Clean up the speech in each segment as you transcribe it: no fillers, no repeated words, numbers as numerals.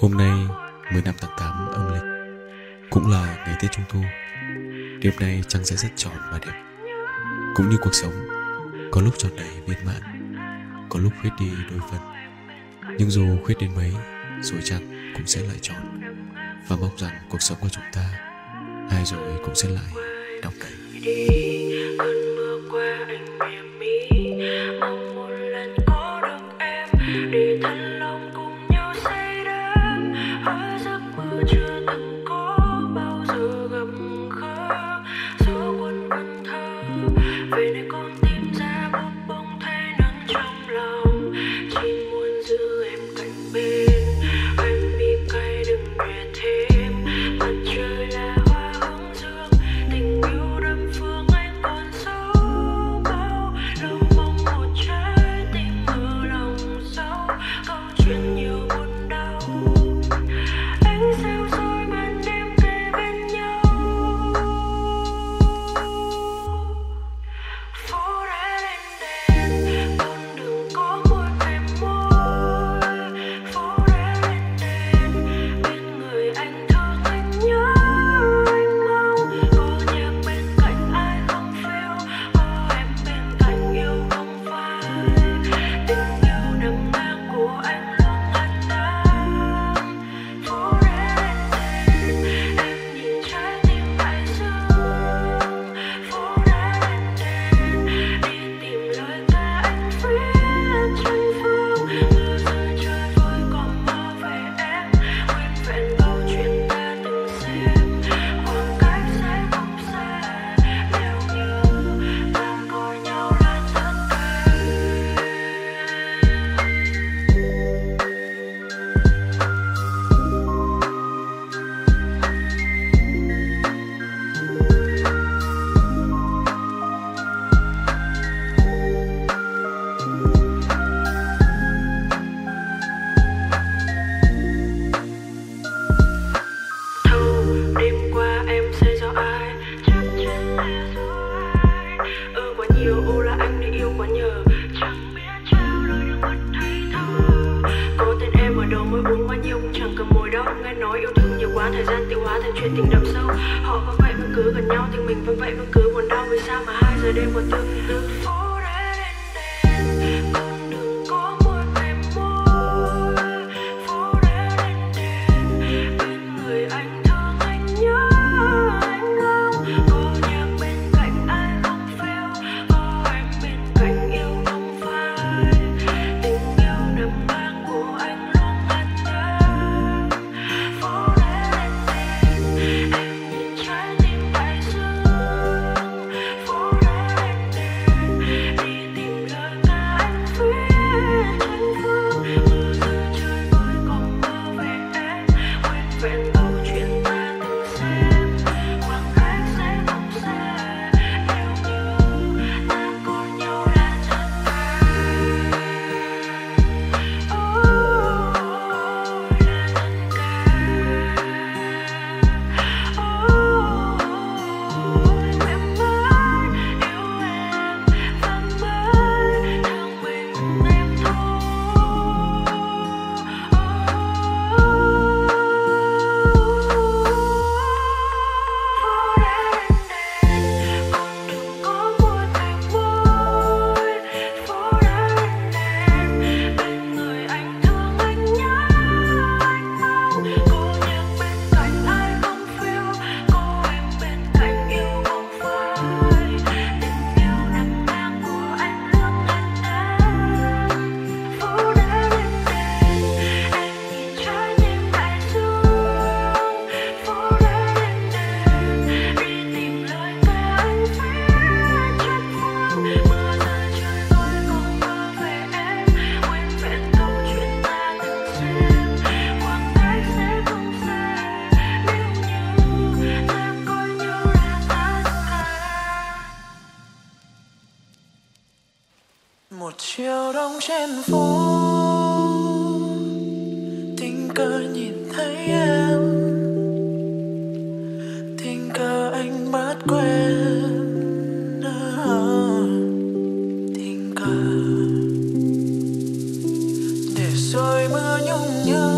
Hôm nay 15 tháng 8 âm lịch cũng là ngày Tết Trung Thu. Đêm nay trăng sẽ rất tròn và đẹp. Cũng như cuộc sống, có lúc tròn đầy viên mãn, có lúc khuyết đi đôi phần. Nhưng dù khuyết đến mấy, rồi trăng cũng sẽ lại tròn. Và mong rằng cuộc sống của chúng ta ai rồi cũng sẽ lại đong đầy. Cơn mưa qua anh mỉm mi, mong một lần có được em để thân lòng cùng nhau say đắm. Hỡi giấc mơ chưa từng có bao giờ gặp gỡ, giữa quân vần thơ về nơi con tìm ra một bông thái nắng trong lòng, chỉ muốn giữ em cạnh bên. Anh mi cay đừng về thêm, mặt trời là hoa hướng dương, tình yêu đâm phương anh còn sâu bao. Đâu mong một trái tim ở lòng sâu, câu chuyện nhiều buồn đau. Anh sao rồi ban đêm kề bên nhau, phố đã lên đèn, con đường có một em môi. Phố đã lên đèn, bên người anh thương anh nhớ anh mong. Có nhạc bên cạnh ai không phiêu, có em bên cạnh yêu không phai. Tình yêu nằm ngang của anh luôn an tâm. Phố đã lên đèn, em nhìn trái tim lại sương. Phố đã lên đèn, đi tìm lời ca anh viết tranh phương. Mưa rơi chơi vơi còn mơ về em, nguyên vẹn câu chuyện ta từng xem. Khoảng cách sẽ không xa, nếu như ta có nhau là tất cả. Thâu đêm qua em sẽ do ai, chắc chắn sẽ do ai. Quá nhiều ô là anh đã yêu quá nhờ, chẳng biết trao lời nước mắt thay thơ. Có tên em ở đầu môi uống quá nhiều cũng chẳng cầm môi đó. Nghe nói yêu thương nhiều quá, thời gian tiêu hóa thành chuyện tình đậm sâu. Họ vẫn vậy vẫn cứ gần nhau, tình mình vẫn vậy vẫn cứ buồn đau. Vì sao mà 2 giờ đêm còn tương tư. Phố đã lên đèn, con đường có một em môi. Phố đã lên đèn, bên người anh thương anh nhớ anh mong. Có nhạc bên cạnh ai không phiêu, có em bên cạnh yêu không phai. Tình yêu nằm ngang của anh luôn an tâm. Phố đã lên đèn, em nhìn trái tim lại sương. Phố đã lên đèn, đi tìm lời ca anh viết tranh phương. Mưa rơi chơi vơi còn mơ về em, nguyên vẹn câu chuyện ta từng xem. Khoảng cách sẽ không xa, nếu như ta có nhau là tất cả. Oh, là tất cả. Oh, em mãi yêu em và mãi thương mình em thôi. Phố đã lên đèn, con đường có một em môi. Phố đã lên đèn, bên người anh thương anh nhớ anh mong. Có nhạc bên cạnh ai không phiêu, có em bên cạnh yêu không phai. Tình yêu nằm ngang của anh luôn an tâm. Phố đã lên đèn, em nhìn trái tim lại sương. Phố đã lên đèn, đi tìm lời ca anh viết tranh phương. Mưa rơi chơi vơi còn mơ về em, nguyên vẹn câu chuyện ta từng xem. Khoảng cách sẽ không xa, nếu như ta coi nhau là tất cả. Một chiều đông trên phố, tình cờ nhìn thấy em, tình cờ anh bắt quen. Tình cờ để rồi mưa nhung nhớ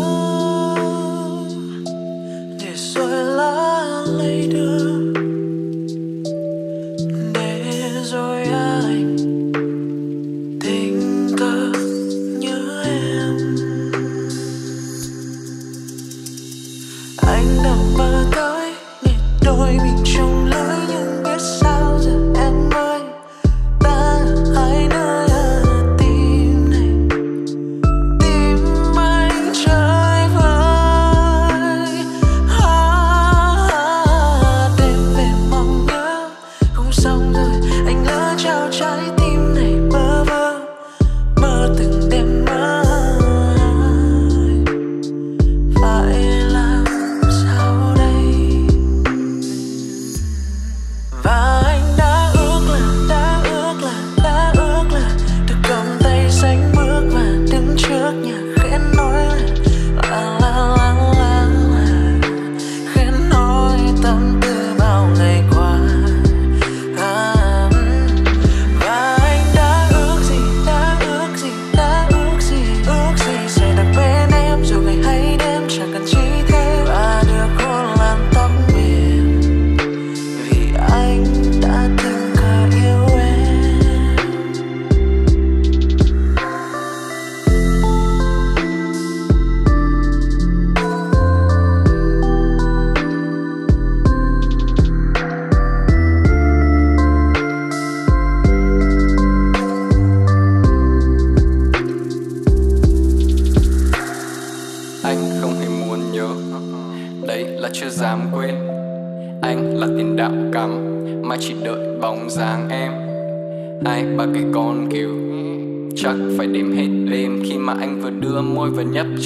để rồi lá lây đưa để rồi anh tình cờ nhớ em. Anh đã mơ tới để đôi mình chung lối nhưng biết sao giờ em ơi ta hai nơi.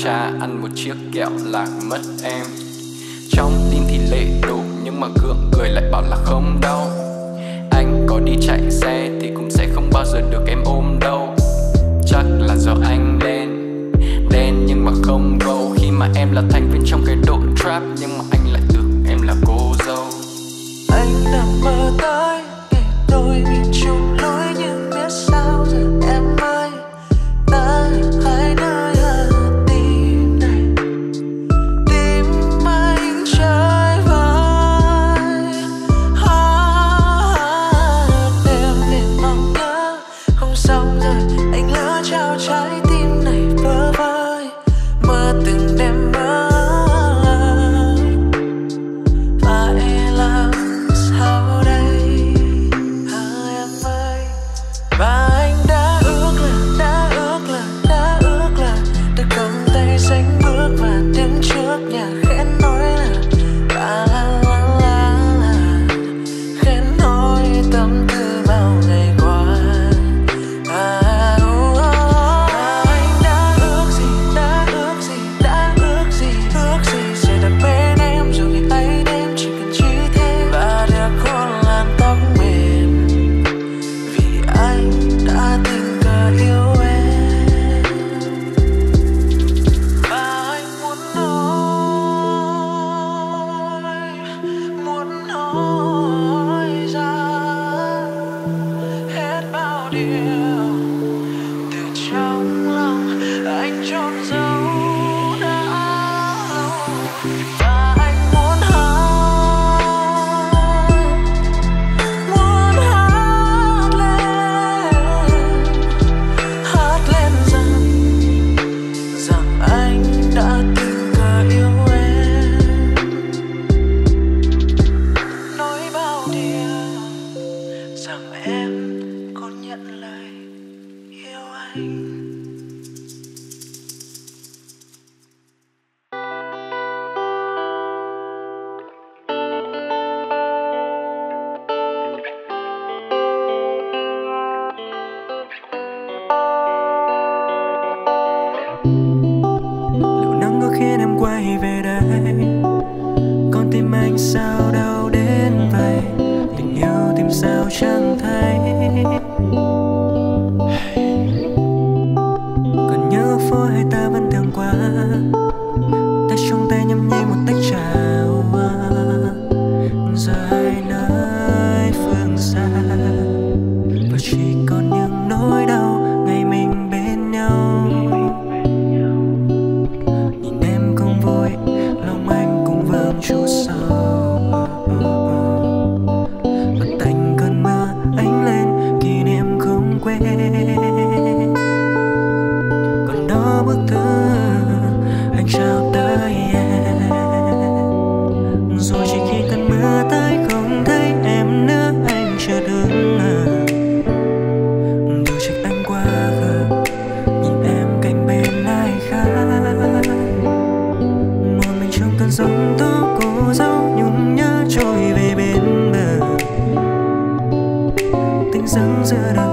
Cha ăn một chiếc kẹo lạc mất em. Trong tim thì lệ đổ nhưng mà gượng cười lại bảo là không đau. Anh có đi chạy xe thì cũng sẽ không bao giờ được em ôm đâu. Chắc là do anh đen, đen nhưng mà không gâu. Khi mà em là thành viên trong cái đội trap nhưng mà anh lại tưởng em là cô dâu. Anh đã mơ tới để đôi mình chung lối nhưng biết sao giờ em ơi ta hãy nơi. Chỉ còn những nỗi đau ngày mình bên nhau. bức thư anh trao tới em. Rồi chỉ khi cơn mưa tới không thấy em nữa, anh chợt đứng ngờ. Điều trách anh quá khờ, nhìn em cạnh bên ai khác. Một mình trong cơn giông tố cô dâu nhung nhớ trôi về bên bờ. Tình dâng giữa đời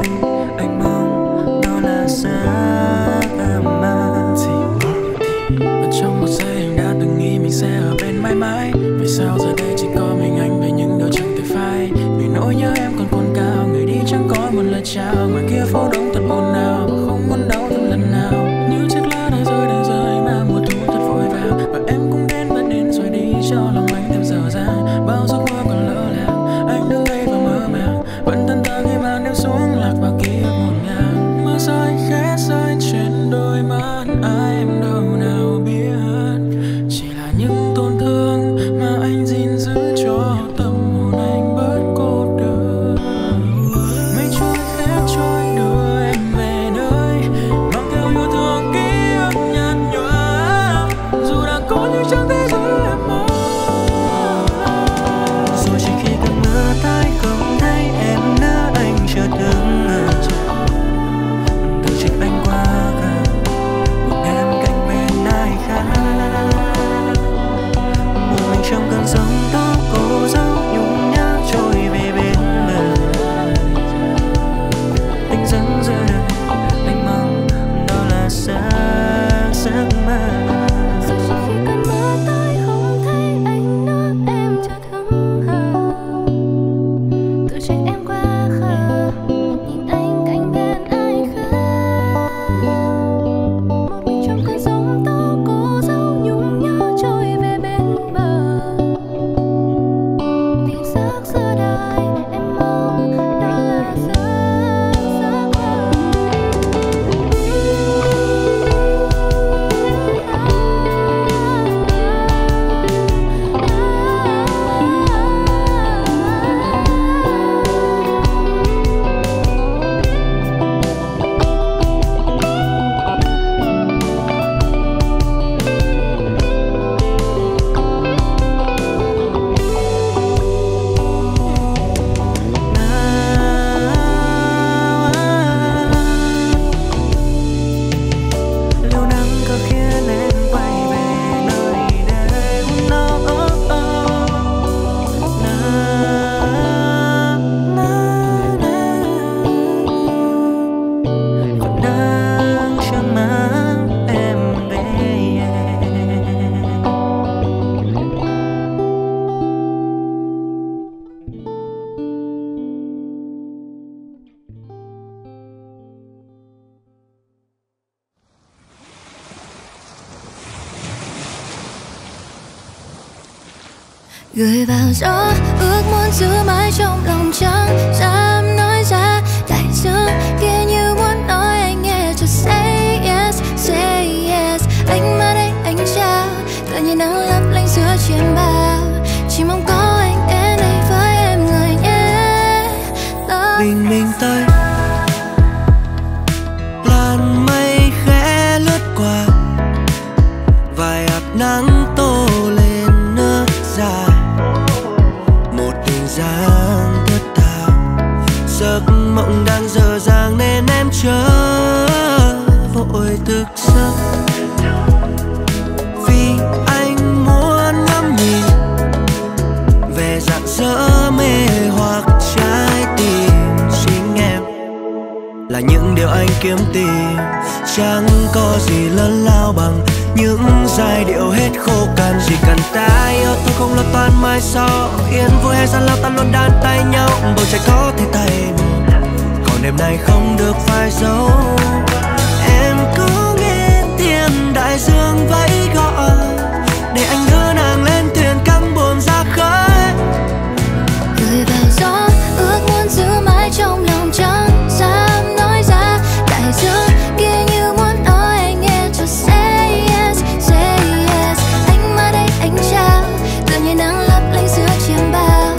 anh mong đó là xa. Sẽ ở bên mãi mãi. Vì sao giờ đây chỉ có mình anh về những điều chẳng thể phai? Vì nỗi nhớ em còn cồn cào, người đi chẳng có một lời chào. Ngoài kia phố đông thật ồn ào và không muốn đau thêm lần nào. Như chiếc lá đã rơi mà mùa thu thật vội vàng. Và em cũng đến và đến rồi đi cho lòng anh thêm dở dang. Bao giấc mơ còn lỡ làng, anh đứng đây và mơ màng. Vẫn thân thơ khi màn đêm xuống lạc vào kia một ngàn. Mưa rơi khẽ rơi trên đôi mắt ai em đâu nào biết. Những tổn thương mà anh gìn giữ cho tâm hồn anh bớt cô đơn. Mây trôi khẽ trôi đưa em về nơi mang theo yêu thương ký ức nhạt nhòa. Dù đã có những chẳng thể giữ em mơ. Rồi chỉ khi cơn mưa tới không thấy em nữa, anh chợt đứng ngờ. Từ trách anh quá khờ, nhìn em cạnh bên ai khác. Trong cơn giông tố cô dâu nhung nhớ trôi về bên bờ. Tình dẫn giữa đời anh mong đó là xa giấc mơ. Rồi khi cơn mưa tới không thấy anh nữa, em chợt hững hờ. Tự trách em quá khờ, nhìn anh cạnh bên ai khác. Một mình trong cơn giông tố cô dâu nhung nhớ trôi về bên bờ. Gửi vào gió ước muốn giữ mãi trong lòng chẳng dám nói ra. Đại dương kia như muốn nói anh nghe cho say yes. Anh mà đây anh trao tự nhiên nắng lấp lánh giữa trên bao. Chỉ mong có anh đến đây với em người nhé. Bình minh tới, làn mây khẽ lướt qua, vài hạt nắng tô lên nước dài. Giang thất thảo giấc mộng đang dở dàng nên em chớ vội thức giấc. Vì anh muốn ngắm nhìn về rạng rỡ mê hoặc trái tim chính em. Là những điều anh kiếm tìm chẳng có gì lớn lao bằng những giai điệu hết khô cằn. Chỉ cần ta yêu tôi không lo toan mai sau, yên vui hay gian lao ta luôn đan tay nhau. Bầu trời có thể thay đổi, còn đêm nay không được phai dấu. Em cứ nghe tiếng đại dương vẫy gọi, để anh đưa nàng lên thuyền căng buồm ra khơi. Cười vào gió ước muốn giữ mãi trong lòng chẳng dám nói ra. Đại dương kia như muốn nói anh nghe cho say yes. Anh mà đây anh trao tự nhiên nắng lấp lánh giữa chiêm bao.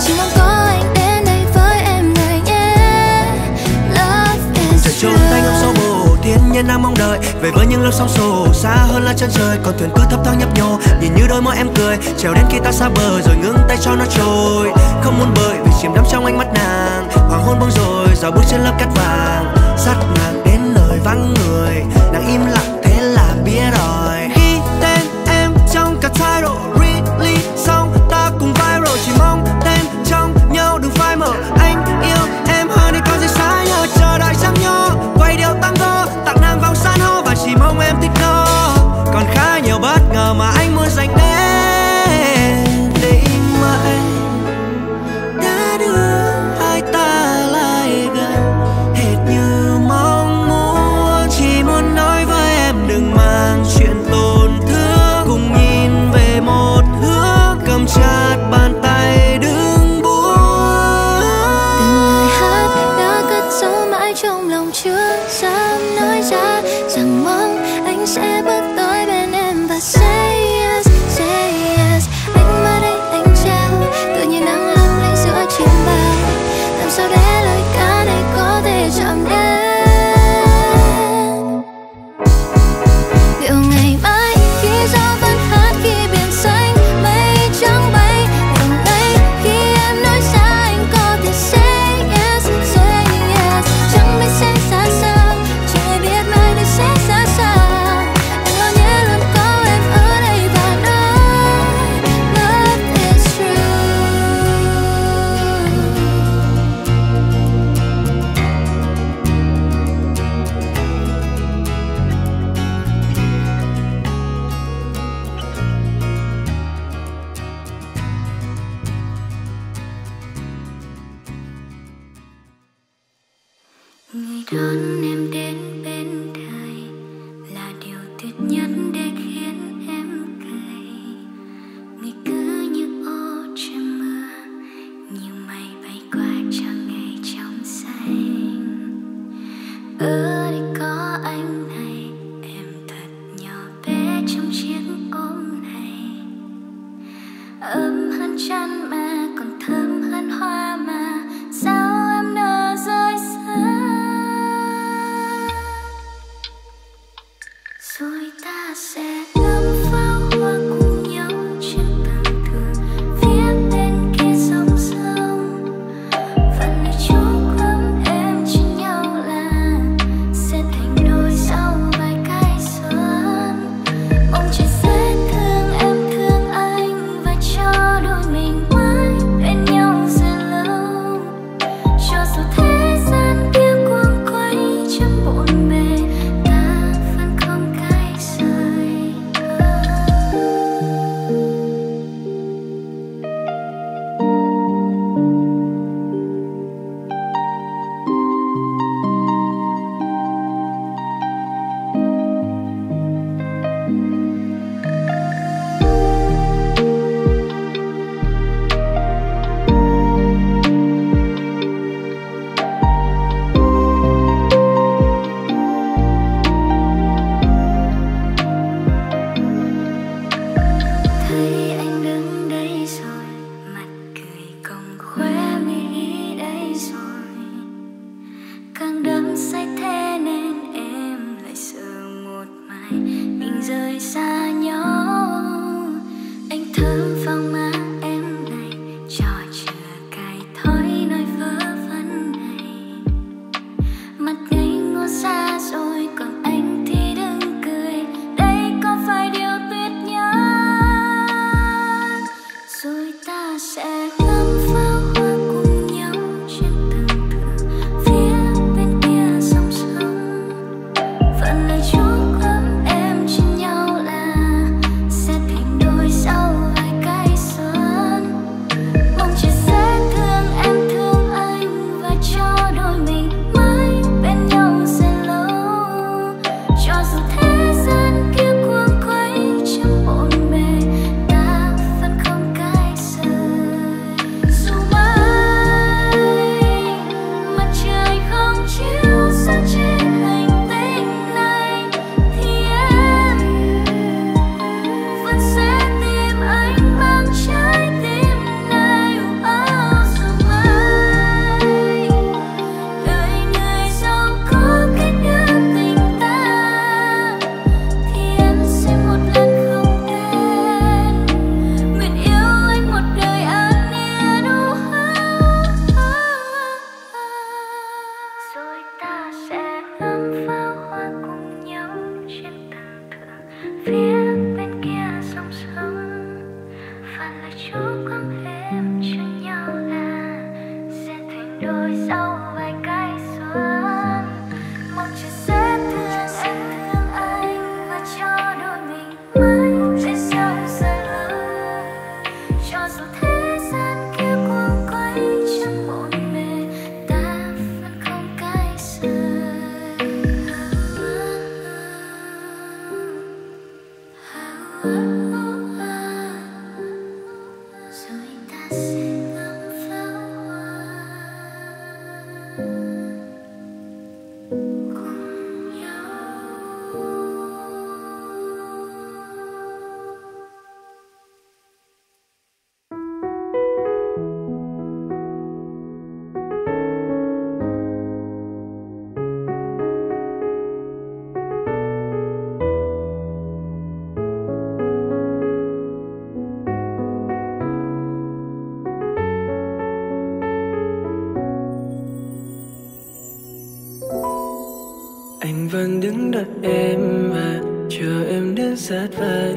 Chỉ mong có anh đến đây với em người nhé. Love is true. miền Nam mong đợi về với những lớp sóng xô xa hơn là chân trời, còn thuyền cứ thấp thoáng nhấp nhô nhìn như đôi môi em cười trèo đến khi ta xa bờ rồi ngưng tay cho nó trôi. Không muốn bơi vì chìm đắm trong ánh mắt nàng, hoàng hôn buông rồi gió bước trên lớp cát vàng dắt nàng đến nơi vắng người, nàng im lặng thế là biết rồi. Ghi tên em trong cả title really xong ta cùng viral, chỉ mong tên trong nhau đừng phai mờ. Anh yêu em hơn thì con gì sai nhờ, chờ đợi sang nhau quay điệu tango tặng nàng vòng san hô và chỉ mong em thích nó. Còn khá nhiều bất ngờ mà anh muốn dành đến để im mãi. Vẫn đứng đợi em mà chờ em đến sát vai,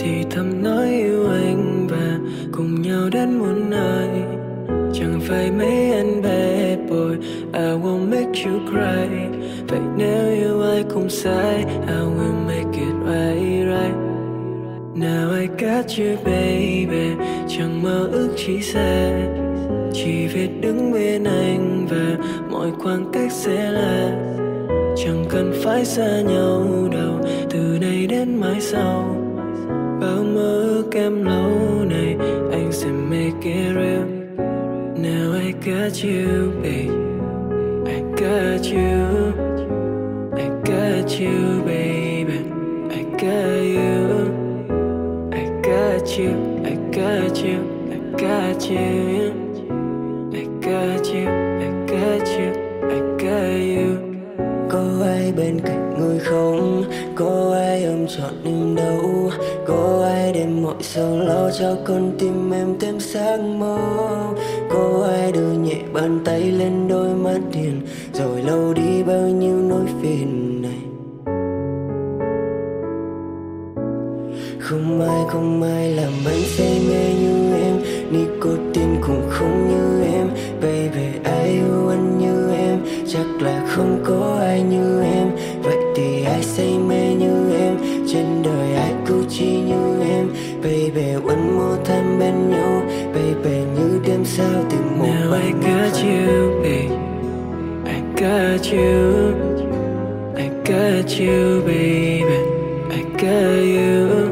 thì thầm nói yêu anh và cùng nhau đến muôn nơi. Chẳng phải mấy anh bad boy, I won't make you cry. Vậy nếu yêu ai cũng sai, I will make it right. Now I got you baby, chẳng mơ ước chỉ xa, chỉ việc đứng bên anh và mọi khoảng cách sẽ là. Chẳng cần phải xa nhau đâu, từ nay đến mai sau. Bao mơ ước em lâu này, anh sẽ make it real. Now I got you, babe, I got you. I got you, baby, I got you. I got you, I got you, I got you. I got you, I got you, I got you. Có ai bên cạnh người không? Có ai ôm trọn em đâu? Có ai đem mọi sầu lo cho con tim em thêm sáng màu? Có ai đưa nhẹ bàn tay lên đôi mắt hiền rồi lau đi bao nhiêu nỗi phiền này? Không ai làm anh say mê như em, nicotine cũng không như em. Baby, ai yêu anh như em? Chắc là không có ai như em. Vậy thì ai say mê như em? Trên đời ai cứu chi như em? Baby, one more time bên nhau, baby, như đêm sao tìm một now I got không? You, baby, I got you. I got you, baby, I got you.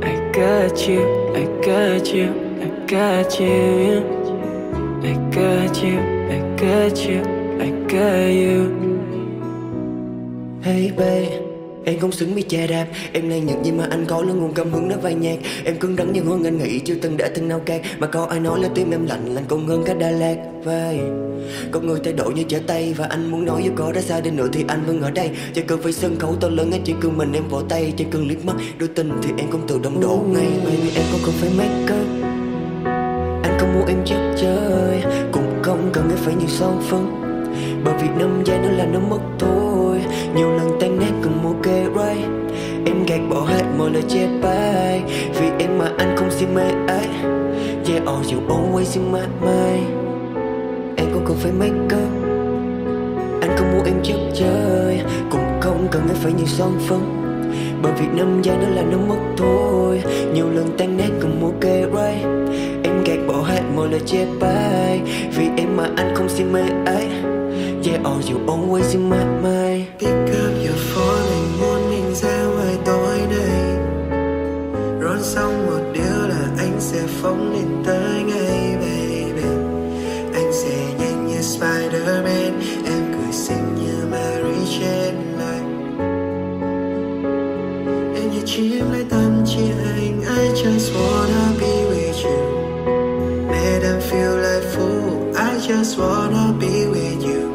I got you, I got you, I got you. I got you, I got you, I got you. Hey babe, em không xứng bị chà đạp. Em là những gì mà anh có là nguồn cảm hứng đến vai nhạc. Em cứng rắn nhưng hơn anh nghĩ, chưa từng đã từng nào cát. Mà có ai nói là tim em lạnh còn hơn cả Đà Lạt. Vai con người thay đổi như trở tay, và anh muốn nói với có ra sao đi nữa thì anh vẫn ở đây. Trên cương với sân khấu to lớn anh chỉ cương mình em vỗ tay. Trên cương liếc mắt đôi tình thì em không tự động đổ ngay. Baby, em không cần phải make up, anh không muốn em chắc chơi, cũng không cần phải nhiều son phấn. Bởi vì 5 giây nữa là nó mất thôi. Nhiều lần tan nát cùng một kê right. Em gạt bỏ hết mọi lời che bai, vì em mà anh không xin mê ai. Yeah, oh, you always in my mind. Em cũng cần phải make up, anh không muốn em chấp chơi, cũng không cần phải nhiều son phấn. Bởi vì 5 giây nữa là nó mất thôi. Nhiều lần tan nát cùng một kê right. Em gạt bỏ hết mọi lời che bai, vì em mà anh không xin mê ai. Yeah, oh, you always in my mind. Pick up your phone, anh muốn anh ra ngoài tối nay. Rón xong một điều là anh sẽ phóng lên tới ngay baby. Anh sẽ nhanh như Spider-Man, em cười xinh như Mary Jane lại. Em như chiếm lấy tâm trí anh, I just wanna be with you. Made them feel like fool, I just wanna be with you.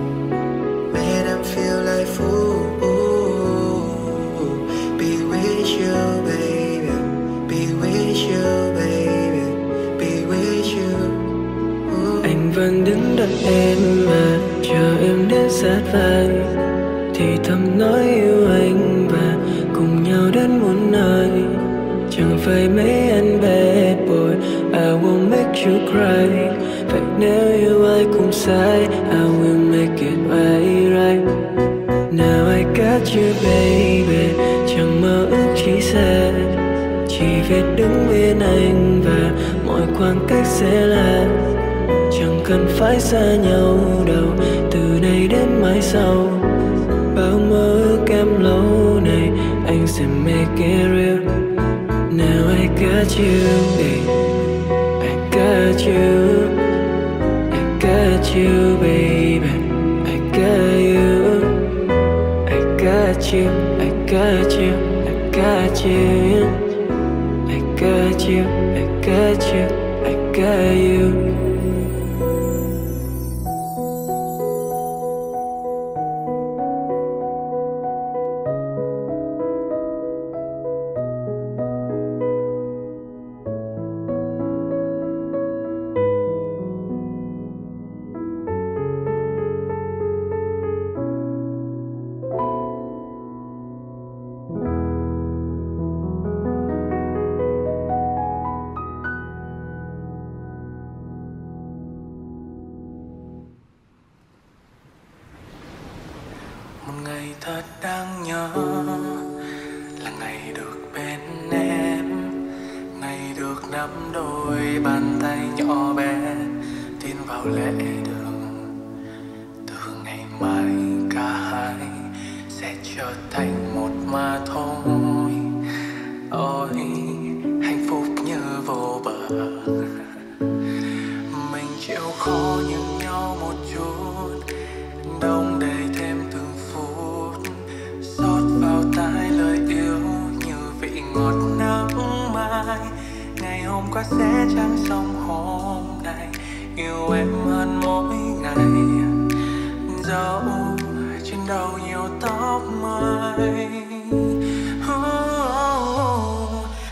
Feel like fool, be with you, baby, be with you, baby, be with you. Anh vẫn đứng đợi em mà chờ em đến sát vai, thì thầm nói yêu anh và cùng nhau đến muôn nơi. Chẳng phải mấy anh bad boy, I won't make you cry. Vậy nếu yêu ai cũng sai, I will make it right. Now I got you baby, chẳng mơ ước chỉ xa, chỉ việc đứng bên anh và mọi khoảng cách sẽ là. Chẳng cần phải xa nhau đâu, từ nay đến mai sau. Bao mơ ước em lâu này, anh sẽ make it real. got you, babe. I got you. I got you, baby. I got you. I got you. I got you. I got you. I got you. I got you. I got you. Thật đáng nhớ là ngày được bên em, ngày được nắm đôi bàn tay nhỏ bé tin vào lễ đường. Từ ngày mai cả hai sẽ trở thành một mà thôi. Ôi hạnh phúc như vô bờ, mình chịu khó nhưng nhau một chút đông đầy. Ngày hôm qua sẽ chẳng xong hôm nay, yêu em hơn mỗi ngày. Dẫu trên đầu nhiều tóc mây,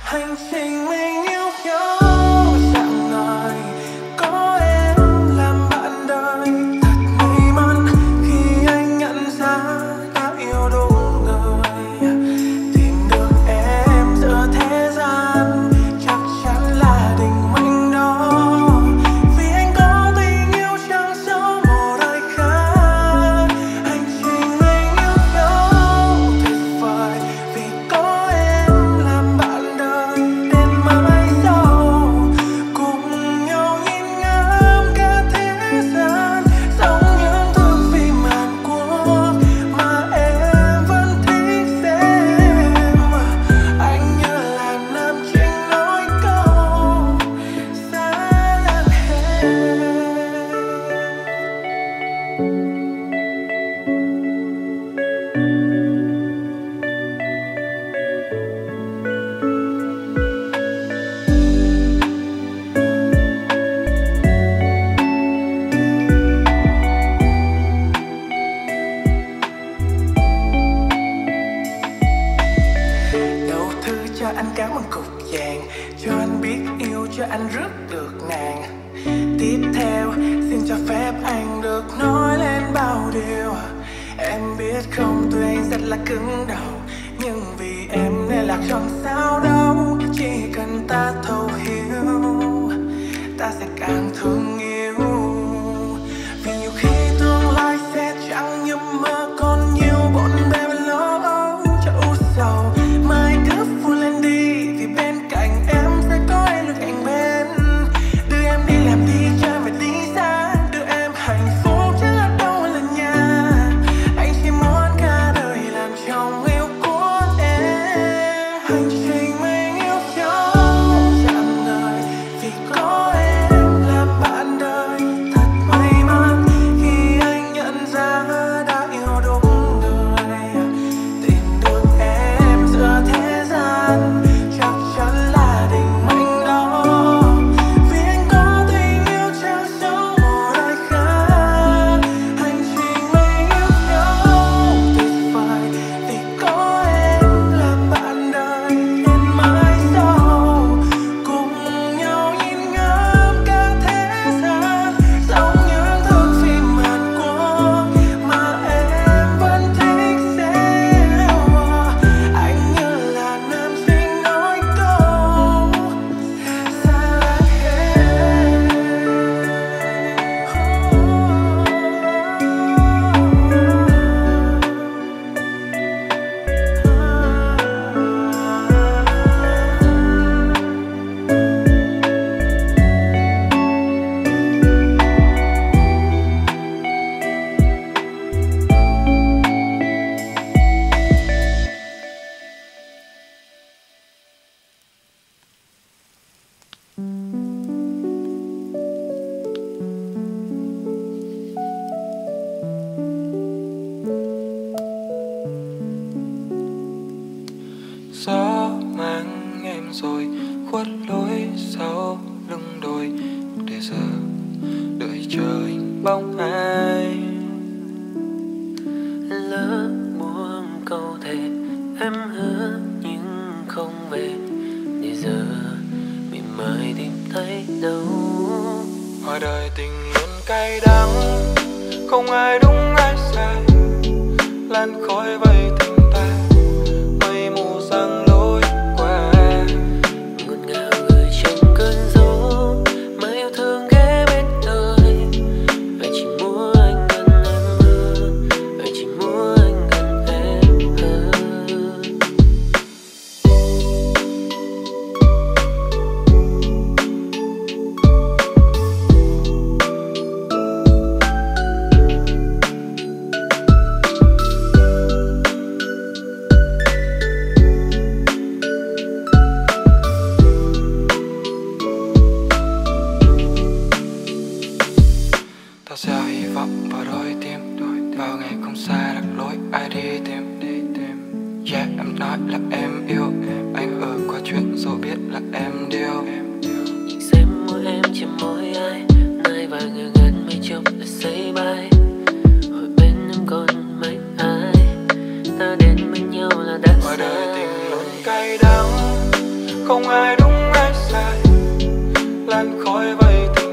hành trình mình yêu nhau dạng người. Có em làm bạn đời, thật may mắn khi anh nhận ra đã yêu đúng người. Tìm được em giữa thế gian, cảm ơn cục vàng cho anh biết yêu, cho anh rước được nàng. Tiếp theo xin cho phép anh được nói lên bao điều em biết không, tuy anh rất là cứng đầu nhưng vì em nên là không sao đâu. Chỉ cần ta thấu hiểu, ta sẽ càng thương yêu, vì nhiều khi tương lai sẽ chẳng như mơ. Còn nhiều bộn bề bên lỗ cho u sầu, mai cứ vui lên đi. Hãy subscribe cho kênh Ghiền Mì Gõ để không bỏ lỡ những video hấp dẫn. gió mang em rồi khuất lối sau lưng đồi, để giờ đợi chờ anh bóng ai. Lỡ buông câu thề em hứa nhưng không về, để giờ mình mãi tìm thấy đâu. Hỏi đời tình luôn cay đắng, không ai đúng ai sai, lan khói vây tình ta, mây mù sang lối qua. Ngọt ngào gửi trong cơn gió, mà yêu thương ghé bên đời. Anh chỉ muốn anh gần em hơn, anh chỉ muốn anh gần em hơn. Ta gieo hy vọng vào đôi tim, vào ngày không xa lạc lối ai đi tìm. Yeah, em nói là em yêu anh ở qua chuyện dù biết là em điêu. Nhìn xem mỗi em chẳng mỗi ai, nay vài người gần mấy chốc lại say bay. Hồi bên em còn mấy ai, ta đến bên nhau là đã sai. Ngoài đời tình luôn cay đắng, không ai đúng ai sai, lan khói vây tình.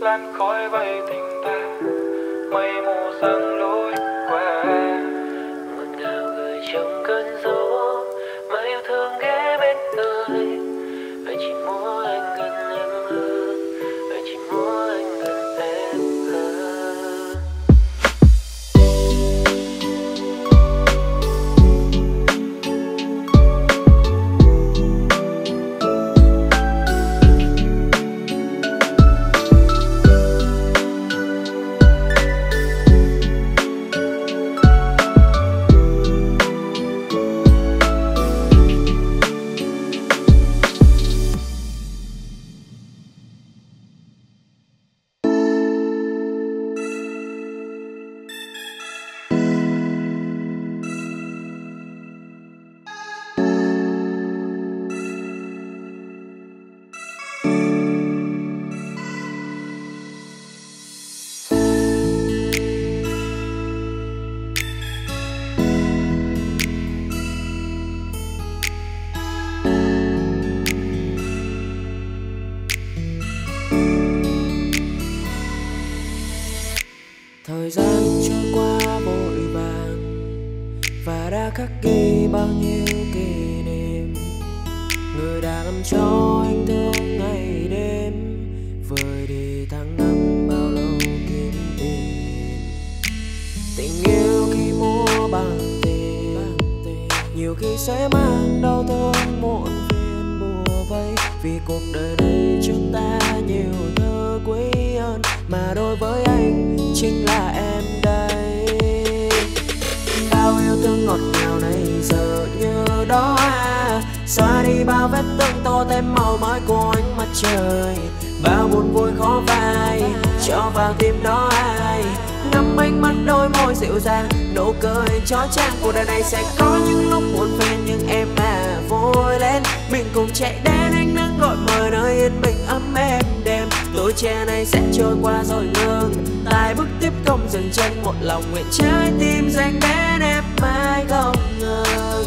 Lan khói bay tình ta, mây mù sang lối qua. Ngọt ngào gửi trong cơn gió, mà yêu thương ghé bên đời. Anh chỉ muốn anh gần em hơn, anh chỉ muốn anh gần em hơn. Thời gian trôi qua vội vàng và đã khắc ghi bao nhiêu kỷ niệm. Người đã làm cho anh thương ngày đêm, vơi đi tháng năm bao lâu kiếm tìm. Tình yêu khi mua bằng tiền, nhiều khi sẽ mang đau thương muộn phiền bùa vây. Vì cuộc đời này chúng ta nhiều thứ quý hơn, mà đối với anh chính là em đây. Bao yêu thương ngọt ngào này giờ như đó, xóa đi bao vết thương tô thêm màu mới của ánh mặt trời. Bao buồn vui khó phai cho vào tim đó ai, ngắm ánh mắt đôi môi dịu dàng, nụ cười chói chang. Cuộc đời này sẽ có những lúc buồn phiền, nhưng em mà vui lên, mình cùng chạy đến ánh nắng gọi mời nơi yên bình ấm êm đêm. Tuổi trẻ này sẽ trôi qua rồi ngừng, tài bước tiếp không dừng chân, một lòng nguyện trái tim dành đến em mãi không ngừng.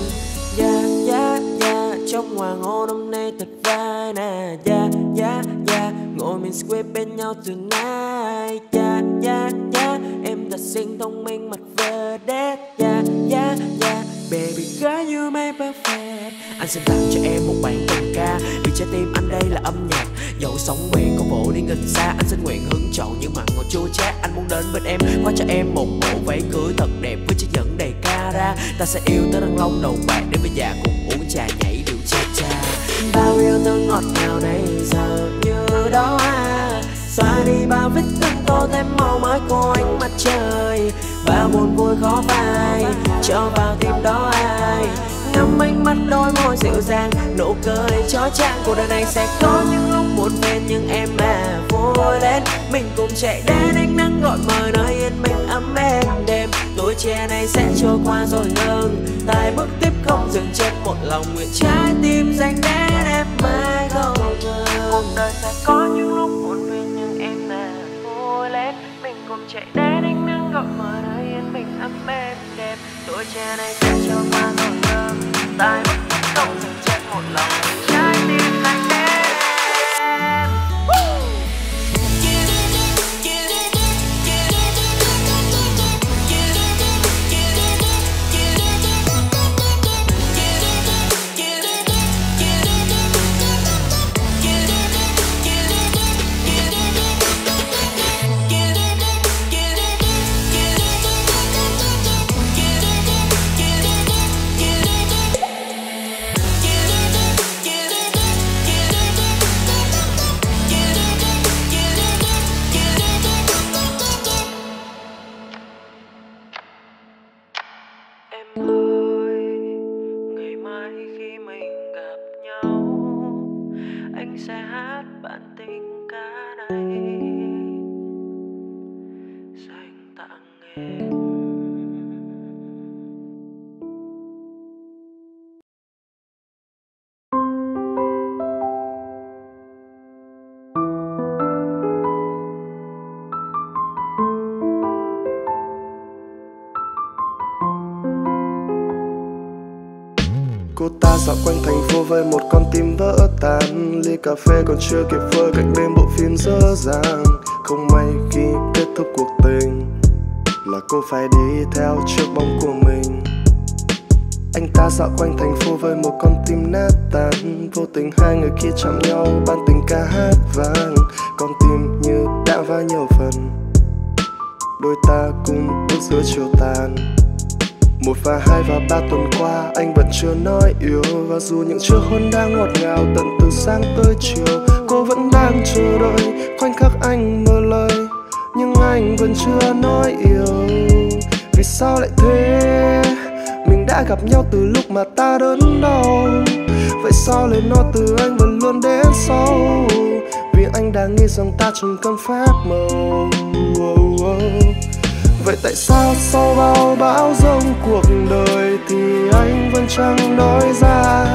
Yeah, yeah, yeah, trong hoàng hôn hôm nay thật vai nè. Yeah, yeah, yeah, ngồi mình square bên nhau từ nay. Yeah, yeah, yeah, em thật xinh thông minh mặt vedette. Yeah, yeah, yeah, baby girl you make perfect. Anh xin tặng cho em một bản tình ca, vì trái tim anh đây là âm nhạc. Dẫu sóng về có vỗ đi gần xa, anh xin nguyện hứng chọn những mặn ngọt chua chát. Anh muốn đến bên em, khoác cho em một bộ váy cưới thật đẹp với chiếc nhẫn đầy cara. Ta sẽ yêu tới răng long đầu bạc, đến bây già cùng uống trà nhảy điệu cha cha. Bao yêu thương ngọt ngào này giờ như đó, xóa đi bao vết thương tô thêm màu mới của ánh mặt trời. Bao buồn vui khó phai cho vào tim đó ai. Ngắm ánh mắt đôi môi dịu dàng, nụ cười chói chang. Cuộc đời này sẽ có những lúc buồn phiền, nhưng em mà vui lên. Mình cùng chạy đến ánh nắng gọi mời nơi yên bình ấm êm đêm. Tuổi trẻ này sẽ trôi qua rồi ngừng, tài bước tiếp không dừng chân. Một lòng nguyện trái tim dành đến em mãi không ngừng. Cuộc đời sẽ có những lúc buồn phiền, nhưng em mà vui lên. Mình cùng chạy đến ánh nắng gọi mời nơi yên bình ấm êm đêm. Tuổi trẻ này sẽ trôi qua rồi ngừng, tài bước tiếp không dừng chân. Một lòng nguyện trái tim dành đến. Dạo quanh thành phố với một con tim vỡ tan, ly cà phê còn chưa kịp vơi cạnh bên bộ phim dở dàng. Không may khi kết thúc cuộc tình là cô phải đi theo chiếc bóng của mình. Anh ta dạo quanh thành phố với một con tim nát tan, vô tình hai người khi chạm nhau ban tình ca hát vang. Con tim như đã vá nhiều phần, đôi ta cùng bước giữa chiều tàn. 1 và 2 và 3 tuần qua anh vẫn chưa nói yêu. Và dù những chiếc hôn đang ngọt ngào tận từ sáng tới chiều, cô vẫn đang chờ đợi khoảnh khắc anh mở lời. Nhưng anh vẫn chưa nói yêu. Vì sao lại thế? Mình đã gặp nhau từ lúc mà ta đớn đau. Vậy sao lời nói từ anh vẫn luôn đến sau? Vì anh đã nghĩ rằng ta chẳng cần phép màu. Vậy tại sao sau bao bão giông cuộc đời thì anh vẫn chẳng nói ra?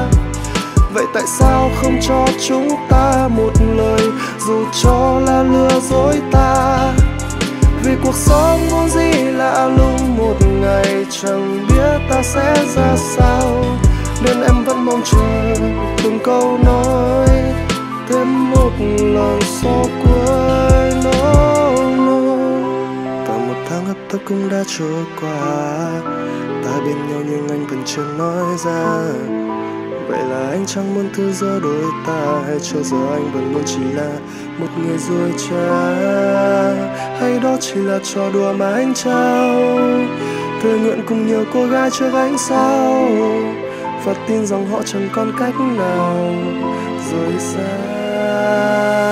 Vậy tại sao không cho chúng ta một lời dù cho là lừa dối ta? Vì cuộc sống vốn dĩ lạ lùng, một ngày chẳng biết ta sẽ ra sao. Nên em vẫn mong chờ từng câu nói, thêm một lần sau cuối nói. Hấp tấp cũng đã trôi qua, ta bên nhau nhưng anh vẫn chưa nói ra. Vậy là anh chẳng muốn thứ giữa đôi ta, hay cho giờ anh vẫn luôn chỉ là một người dối trá? Hay đó chỉ là trò đùa mà anh trao, thề nguyện cùng nhiều cô gái trước anh sao? Và tin rằng họ chẳng còn cách nào rời xa.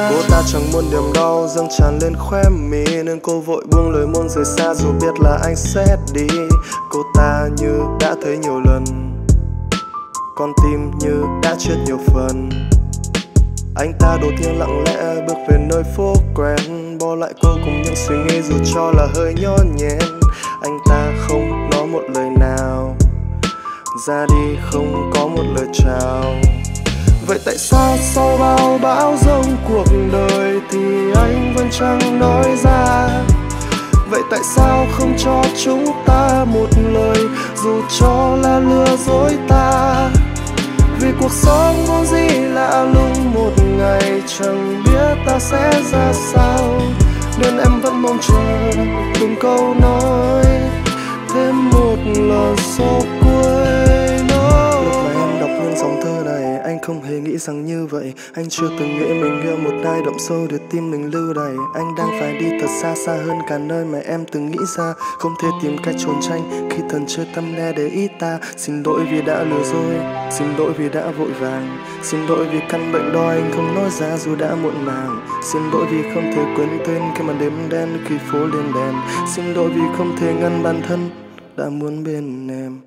Cô ta chẳng muốn niềm đau dâng tràn lên khóe mi, nên cô vội buông lời muốn rời xa dù biết là anh sẽ đi. Cô ta như đã thấy nhiều lần, con tim như đã chết nhiều phần. Anh ta đột nhiên lặng lẽ bước về nơi phố quen, bỏ lại cô cùng những suy nghĩ dù cho là hơi nhón nhẽn. Anh ta không nói một lời nào, ra đi không có một lời chào. Vậy tại sao sau bao bão giông cuộc đời thì anh vẫn chẳng nói ra? Vậy tại sao không cho chúng ta một lời dù cho là lừa dối ta? Vì cuộc sống vốn dĩ lạ lùng, một ngày chẳng biết ta sẽ ra sao. Nên em vẫn mong chờ từng câu nói, thêm một lần sau cuối nói. Lúc mà em đọc những dòng thơ này anh không hề nghĩ rằng như vậy. Anh chưa từng nghĩ mình yêu một ai động sâu để tim mình lưu đày. Anh đang phải đi thật xa, xa hơn cả nơi mà em từng nghĩ ra. Không thể tìm cách trốn tránh khi thần chưa tâm đe để ý ta. Xin lỗi vì đã lừa dối, xin lỗi vì đã vội vàng, xin lỗi vì căn bệnh đó anh không nói ra dù đã muộn màng. Xin lỗi vì không thể quên tên khi màn đêm đen khi phố lên đèn. Xin lỗi vì không thể ngăn bản thân đã muốn bên em.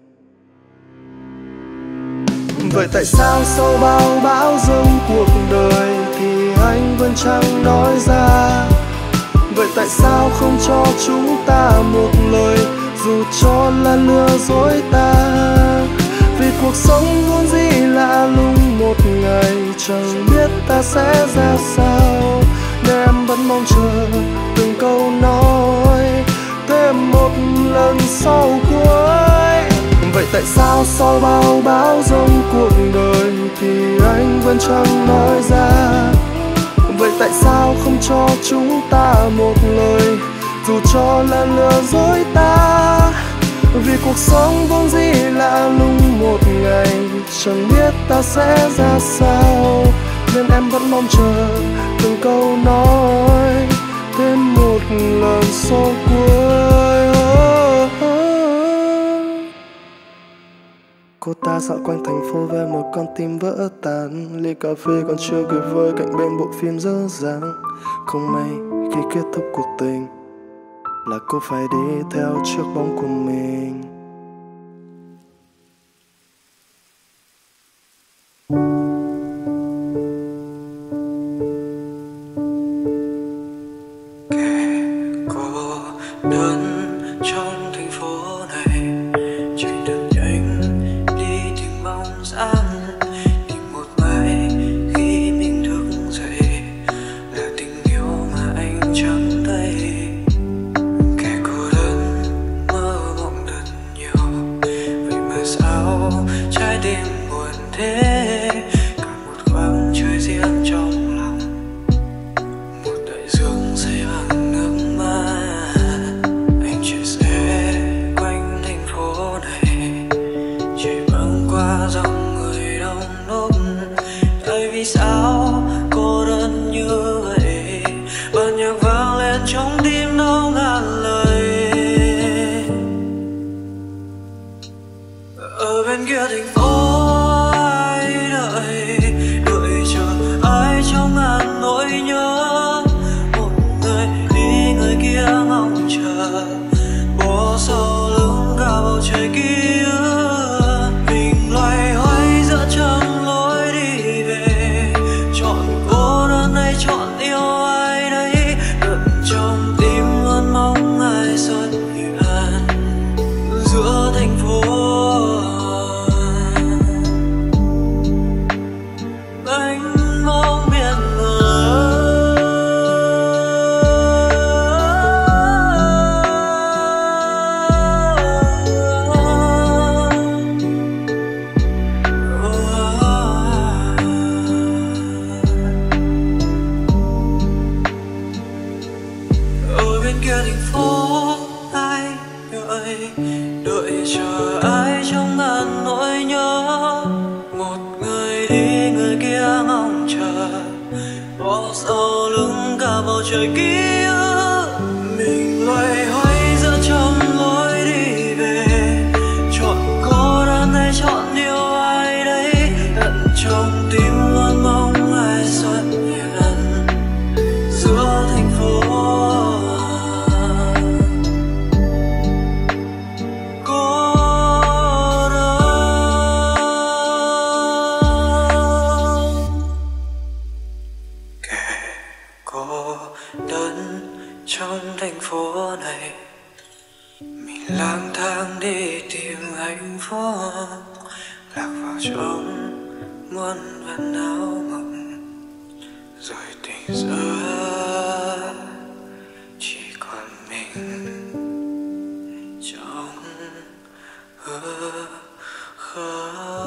Vậy tại sao sau bao bão giông cuộc đời thì anh vẫn chẳng nói ra? Vậy tại sao không cho chúng ta một lời dù cho là lừa dối ta? Vì cuộc sống vốn dĩ lạ lùng, một ngày chẳng biết ta sẽ ra sao. Nên em vẫn mong chờ từng câu nói thêm một lần sau cuối. Vậy tại sao sau bao bão giông cuộc đời thì anh vẫn chẳng nói ra? Vậy tại sao không cho chúng ta một lời dù cho là lừa dối ta? Vì cuộc sống vốn dĩ lạ lùng, một ngày chẳng biết ta sẽ ra sao. Nên em vẫn mong chờ từng câu nói thêm một lần sau cuối. Cô ta dạo quanh thành phố với một con tim vỡ tan. Ly cà phê còn chưa cười vơi cạnh bên bộ phim dở dang. Không may khi kết thúc cuộc tình là cô phải đi theo chiếc bóng của mình. Oh